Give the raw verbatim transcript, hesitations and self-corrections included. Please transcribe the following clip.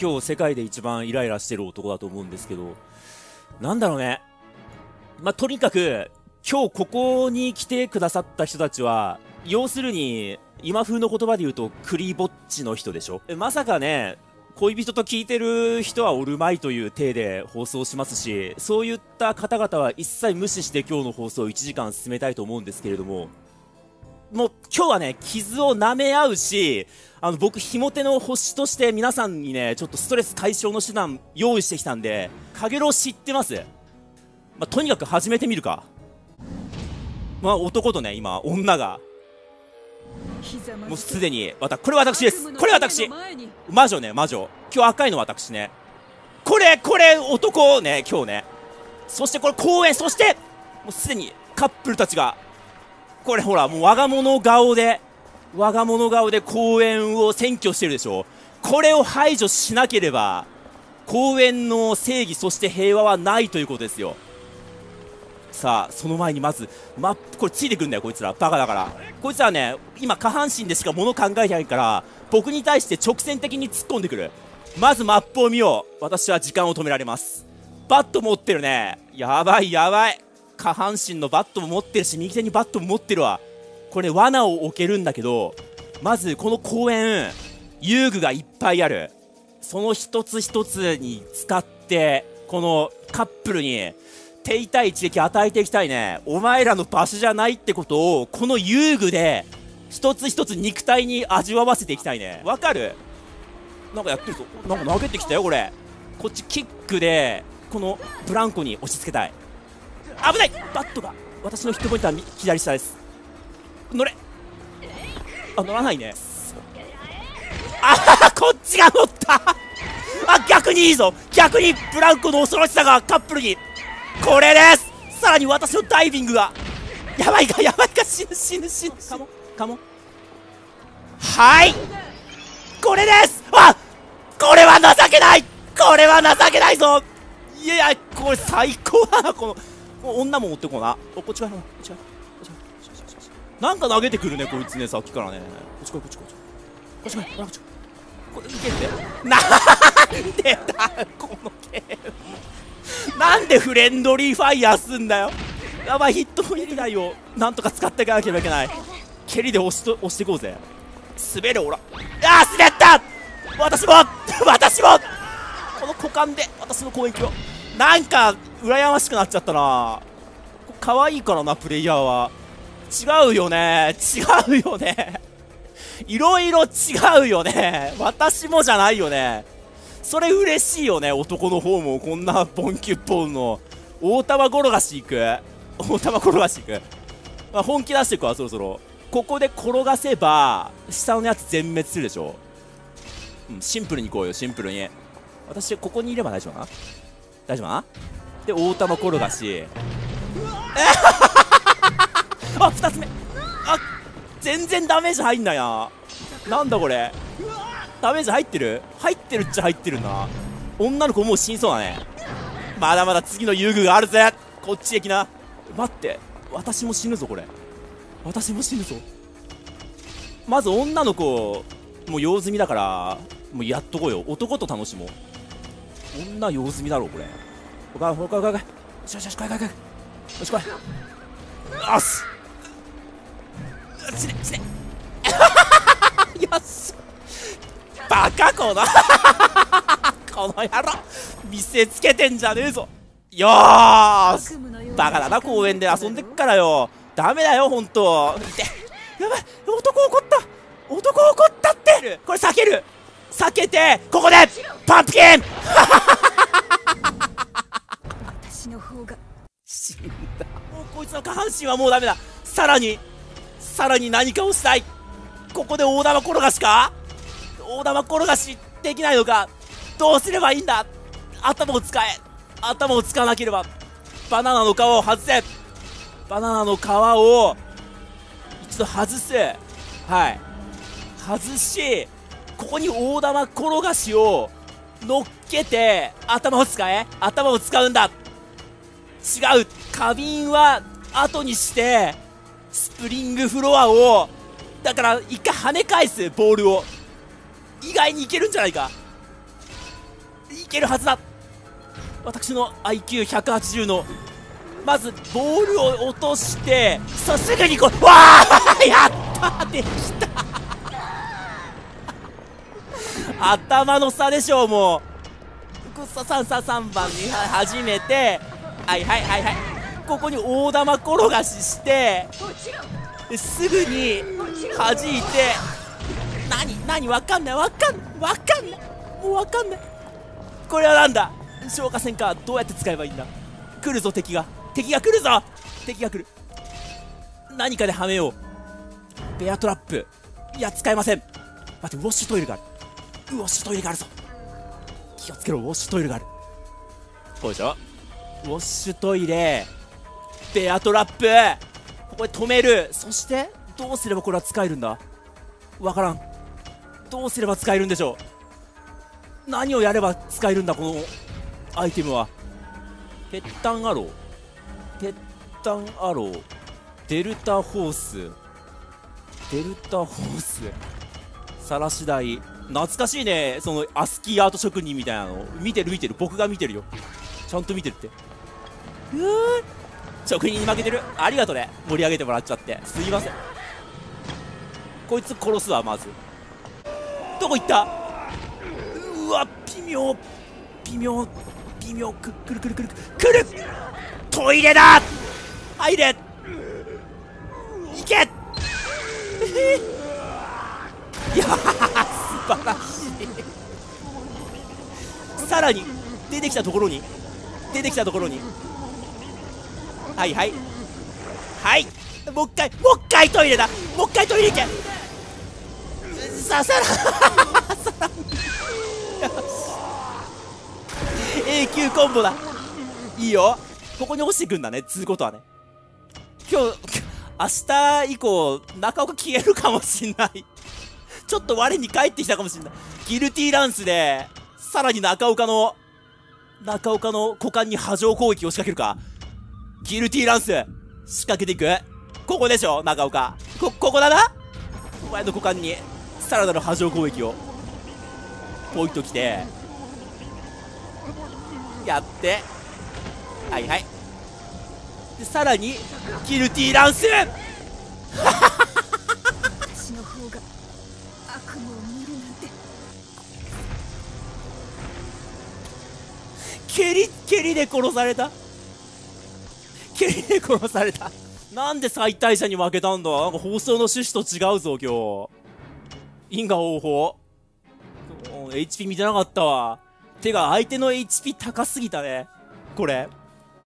今日世界で一番イライラしてる男だと思うんですけど、なんだろうね。まあ、とにかく、今日ここに来てくださった人たちは、要するに、今風の言葉で言うと、クリぼっちの人でしょ。まさかね、恋人と聞いてる人はおるまいという体で放送しますし、そういった方々は一切無視して今日の放送をいちじかん進めたいと思うんですけれども、もう今日はね、傷を舐め合うし、あの僕、ひも手の星として皆さんにね、ちょっとストレス解消の手段用意してきたんで、かげろう知ってます。まあ、とにかく始めてみるか。まあ男とね、今、女が。もうすでに、わた、これ私です。これ私。魔女ね、魔女。今日赤いの私ね。これ、これ、男ね、今日ね。そしてこれ公園、そして、もうすでにカップルたちが、これほら、もう我が物顔で、我が物顔で公園を占拠してるでしょ。これを排除しなければ、公園の正義、そして平和はないということですよ。さあ、その前にまずマップ、これついてくるんだよ、こいつらバカだから。こいつらね、今下半身でしか物考えてないから、僕に対して直線的に突っ込んでくる。まずマップを見よう。私は時間を止められます。バット持ってるね。やばいやばい、下半身のバットも持ってるし、右手にバットも持ってるわ。これね、罠を置けるんだけど、まずこの公園、遊具がいっぱいある。その一つ一つに使って、このカップルに手痛い一撃与えていきたいね。お前らの場所じゃないってことを、この遊具で一つ一つ肉体に味わわせていきたいね。わかる？なんかやってるぞ。なんか投げてきたよ、これ。こっちキックでこのブランコに押し付けたい。危ない。バットが私のヒットポイントは左下です。乗れ。あ、乗らないね。あ、こっちが乗った。あ、逆にいいぞ。逆にブランコの恐ろしさがカップルに。これです。さらに私のダイビングが、やばいかやばいか、死ぬ死ぬ死ぬ。カモカモ。はい、これです。あ、これは情けない。これは情けないぞ。いやいや、これ最高だな。この女も追ってこうな。お、こっち側、こっち側、こっち側、なんか投げてくるね、こいつね、さっきからね。こっち来い、こっち来い、こっち来い、こっち来い、こっち来い、こっち来い、こっち来い。なんでだこのゲーム。なんでフレンドリーファイヤーすんだよ。やばい、ヒットポイント台をなんとか使っていかなければいけない。蹴りで押しと押していこうぜ。滑る、おら。あー、滑った。私も私もこの股間で私の攻撃を。なんか羨ましくなっちゃったな。可愛いからな、プレイヤーは。違うよね、違うよね。いろいろ違うよね。私もじゃないよね。それ嬉しいよね、男の方も。こんなボンキュッポンの大玉転がしいく、大玉転がしいく、まあ、本気出していくわ。そろそろここで転がせば下のやつ全滅するでしょ、うん、シンプルにいこうよ、シンプルに。私ここにいれば大丈夫かな、大丈夫かな。で大玉転がしあ、ふたつめ。あ、全然ダメージ入んないな。なんだこれ、ダメージ入ってる？入ってるっちゃ入ってるな。女の子もう死にそうだね。まだまだ次の遊具があるぜ。こっちへ来な。待って、私も死ぬぞ、これ。私も死ぬぞ。まず女の子、もう用済みだから、もうやっとこうよ。男と楽しもう。女用済みだろ、これ。おかえり、おかえり、おかえり。よしよしよし、来い来い来い。よし来い。よし。死ね、死ね。よし。バカこのこの野郎、見せつけてんじゃねえぞ。よーし、バカだな、公園で遊んでっからよ。ダメだよ、ほんと。やばい、男怒った、男怒ったって。これ避ける、避けて、ここでパンプキン私の方が死んだ。もうこいつの下半身はもうダメだ。さらにさらに何かをしたい。ここで大玉転がしか、大玉転がしできないのか。どうすればいいんだ。頭を使え、頭を使わなければ。バナナの皮を外せ、バナナの皮を一度外す。はい、外し、ここに大玉転がしを乗っけて、頭を使え、頭を使うんだ。違う、花瓶は後にしてスプリングフロアを、だから一回跳ね返すボールを。意外にいけるんじゃないか。けるはずだ。私の アイキューひゃくはちじゅう のまずボールを落としてさ、すぐにこう、わあやったできた頭の差でしょう。もうさんさんさんばんに始めて、はいはいはいはい、ここに大玉転がしして、ですぐに弾いて、何何わかんないわかんないわかんない、もうわかんない。これはなんだ、消火栓か。どうやって使えばいいんだ。来るぞ敵が、敵が来るぞ、敵が来る。何かではめよう。ベアトラップ、いや使えません。待って、ウォッシュトイレがある、ウォッシュトイレがあるぞ、気をつけろ。ウォッシュトイレがある、こうでしょ。ウォッシュトイレ、ベアトラップ、ここで止める。そしてどうすればこれは使えるんだ、わからん。どうすれば使えるんでしょう。何をやれば使えるんだこのアイテムは。鉄胆アロー、鉄胆アロー、デルタホース、デルタホース、さらし台。懐かしいね、そのアスキーアート職人みたいなの。見てる見てる、僕が見てるよ、ちゃんと見てるって。うー、職人に負けてる。ありがとね、盛り上げてもらっちゃってすいません。こいつ殺すわ。まずどこ行った。うわ、微妙微妙微妙、くくるくるくるくる、トイレだ、入れ、行けいやー素晴らしいさらに出てきたところに、出てきたところに、はいはいはい、もう一回、もう一回トイレだ、もう一回トイレ行けさ、さらさらよし、 A 級コンボだ。いいよ、ここに落ちてくんだね、つうことはね。今日明日以降中岡消えるかもしんないちょっと我に返ってきたかもしんない。ギルティーランスでさらに中岡の中岡の股間に波状攻撃を仕掛けるか。ギルティーランス仕掛けていく。ここでしょ中岡、こここだな、お前の股間にさらなる波状攻撃をポイントきてやって、はいはい、でさらにギルティーランス私の方が悪夢を見るなんて。蹴り蹴りで殺された、蹴りで殺されたなんで最大者に負けたんだ。なんか放送の趣旨と違うぞ今日。因果応報、 エイチピー 見てなかったわ。てか相手の エイチピー 高すぎたねこれ。